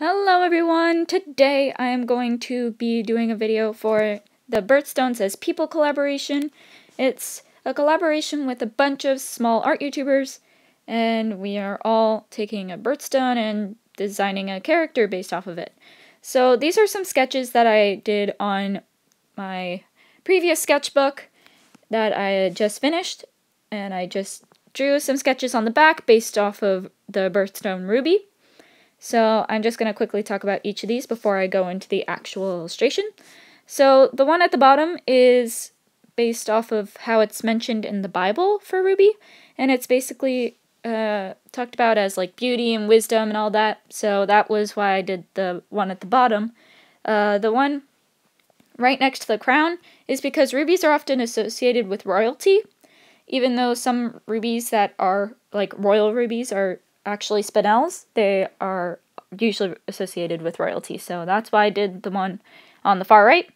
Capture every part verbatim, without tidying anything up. Hello everyone! Today I am going to be doing a video for the Birthstones as People collaboration. It's a collaboration with a bunch of small art YouTubers, and we are all taking a birthstone and designing a character based off of it. So these are some sketches that I did on my previous sketchbook that I had just finished, and I just drew some sketches on the back based off of the birthstone Ruby. So I'm just going to quickly talk about each of these before I go into the actual illustration. So the one at the bottom is based off of how it's mentioned in the Bible for Ruby, and it's basically uh, talked about as like beauty and wisdom and all that, so that was why I did the one at the bottom. Uh, the one right next to the crown is because rubies are often associated with royalty, even though some rubies that are like royal rubies are actually spinels, they are usually associated with royalty, so that's why I did the one on the far right.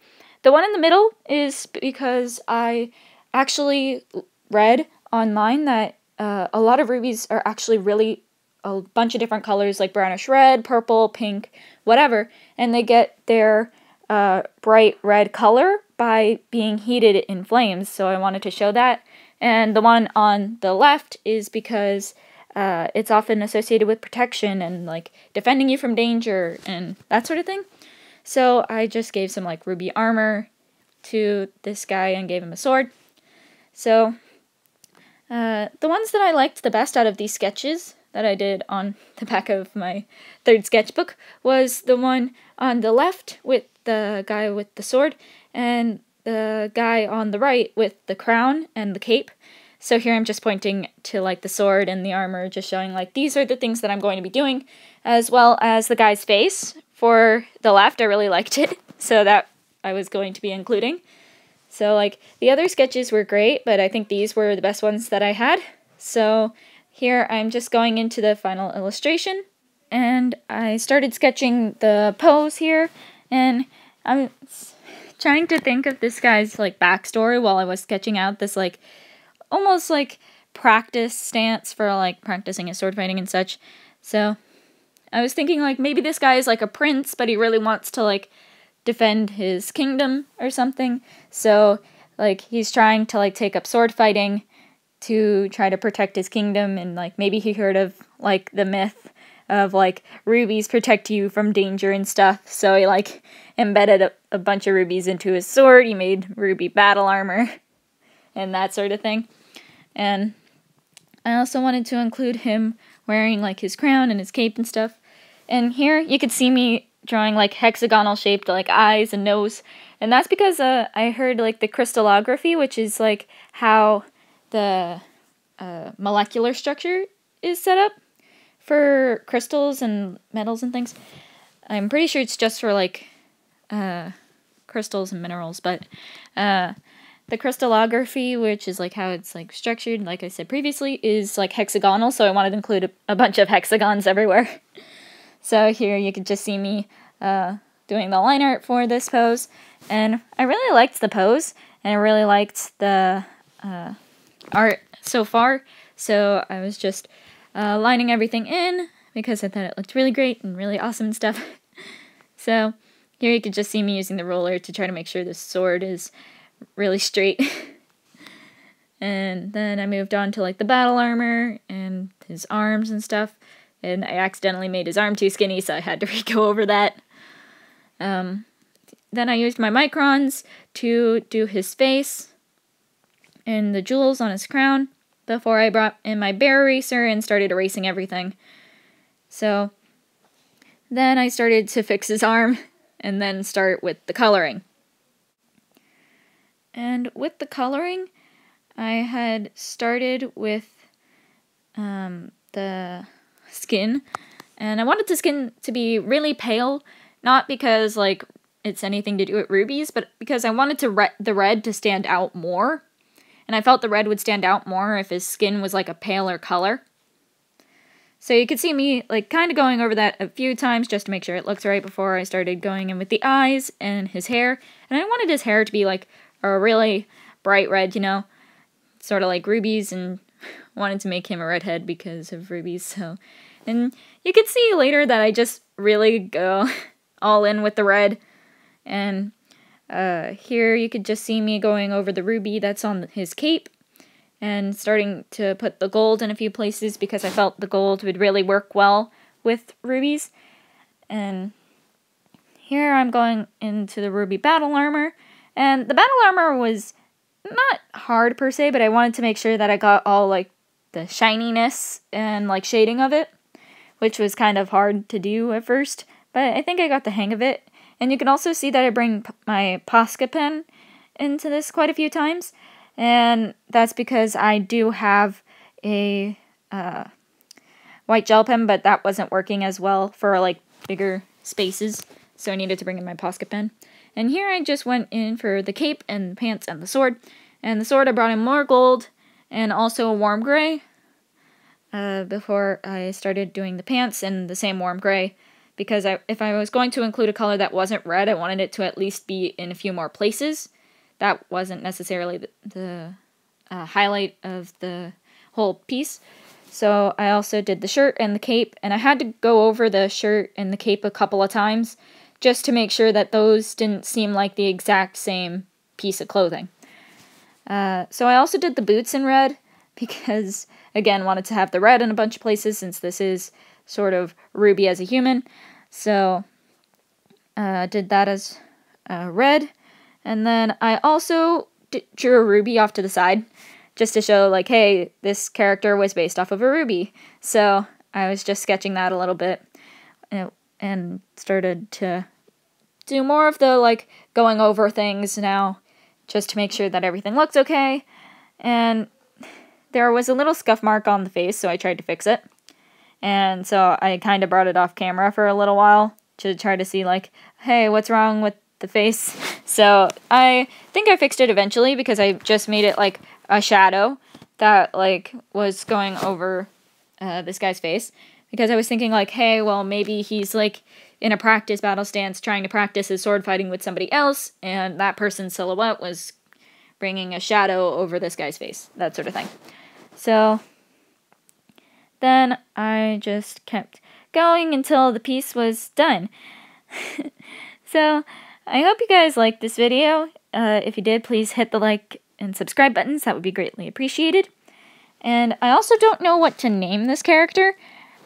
The one in the middle is because I actually read online that uh, a lot of rubies are actually really a bunch of different colors, like brownish red, purple, pink, whatever, and they get their uh, bright red color by being heated in flames, so I wanted to show that. And the one on the left is because Uh, it's often associated with protection and like defending you from danger and that sort of thing. So I just gave some like ruby armor to this guy and gave him a sword. So uh, the ones that I liked the best out of these sketches that I did on the back of my third sketchbook was the one on the left with the guy with the sword and the guy on the right with the crown and the cape. So here I'm just pointing to like the sword and the armor, just showing like these are the things that I'm going to be doing, as well as the guy's face for the left. I really liked it, so that I was going to be including. So like the other sketches were great, but I think these were the best ones that I had. So here I'm just going into the final illustration, and I started sketching the pose here, and I'm trying to think of this guy's like backstory while I was sketching out this like almost like practice stance for like practicing his sword fighting and such. So I was thinking like maybe this guy is like a prince, but he really wants to like defend his kingdom or something. So like he's trying to like take up sword fighting to try to protect his kingdom, and like maybe he heard of like the myth of like rubies protect you from danger and stuff. So he like embedded a, a bunch of rubies into his sword. He made ruby battle armor and that sort of thing. And I also wanted to include him wearing like his crown and his cape and stuff. And here you could see me drawing like hexagonal shaped like eyes and nose. And that's because uh, I heard like the crystallography, which is like how the uh, molecular structure is set up for crystals and metals and things. I'm pretty sure it's just for like uh, crystals and minerals, but uh, the crystallography, which is like how it's like structured, like I said previously, is like hexagonal, so I wanted to include a, a bunch of hexagons everywhere. So here you could just see me uh, doing the line art for this pose, and I really liked the pose, and I really liked the uh, art so far, so I was just uh, lining everything in because I thought it looked really great and really awesome and stuff. So here you could just see me using the ruler to try to make sure the sword is really straight. And then I moved on to like the battle armor and his arms and stuff, and I accidentally made his arm too skinny, so I had to re-go over that. Um, then I used my microns to do his face and the jewels on his crown before I brought in my bear eraser and started erasing everything. So then I started to fix his arm and then start with the coloring. And with the coloring, I had started with um, the skin, and I wanted the skin to be really pale, not because like it's anything to do with rubies, but because I wanted to re the red to stand out more, and I felt the red would stand out more if his skin was like a paler color. So you could see me like kind of going over that a few times just to make sure it looks right before I started going in with the eyes and his hair, and I wanted his hair to be like a really bright red, you know, sort of like rubies, and wanted to make him a redhead because of rubies, so. And you could see later that I just really go all in with the red. And uh, here you could just see me going over the ruby that's on his cape and starting to put the gold in a few places because I felt the gold would really work well with rubies. And here I'm going into the ruby battle armor. And the battle armor was not hard per se, but I wanted to make sure that I got all like the shininess and like shading of it, which was kind of hard to do at first, but I think I got the hang of it. And you can also see that I bring my Posca pen into this quite a few times, and that's because I do have a uh, white gel pen, but that wasn't working as well for like bigger spaces, so I needed to bring in my Posca pen. And here I just went in for the cape and pants and the sword, and the sword I brought in more gold and also a warm gray uh, before I started doing the pants and the same warm gray, because I, if I was going to include a color that wasn't red, I wanted it to at least be in a few more places. That wasn't necessarily the, the uh, highlight of the whole piece. So I also did the shirt and the cape, and I had to go over the shirt and the cape a couple of times just to make sure that those didn't seem like the exact same piece of clothing. Uh, so I also did the boots in red because, again, wanted to have the red in a bunch of places since this is sort of Ruby as a human. So I uh, did that as uh, red. And then I also d drew a ruby off to the side just to show, like, hey, this character was based off of a ruby. So I was just sketching that a little bit and, and started to do more of the, like, going over things now, just to make sure that everything looks okay. And there was a little scuff mark on the face, so I tried to fix it. And so I kind of brought it off camera for a little while to try to see, like, hey, what's wrong with the face? So I think I fixed it eventually because I just made it, like, a shadow that, like, was going over uh, this guy's face. Because I was thinking, like, hey, well, maybe he's, like, in a practice battle stance trying to practice his sword fighting with somebody else, and that person's silhouette was bringing a shadow over this guy's face, that sort of thing. So then I just kept going until the piece was done. So I hope you guys liked this video. Uh, if you did, please hit the like and subscribe buttons. That would be greatly appreciated. And I also don't know what to name this character.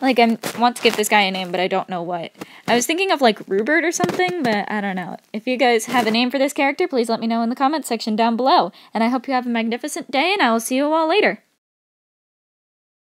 Like, I want to give this guy a name, but I don't know what. I was thinking of, like, Rupert or something, but I don't know. If you guys have a name for this character, please let me know in the comments section down below. And I hope you have a magnificent day, and I will see you all later.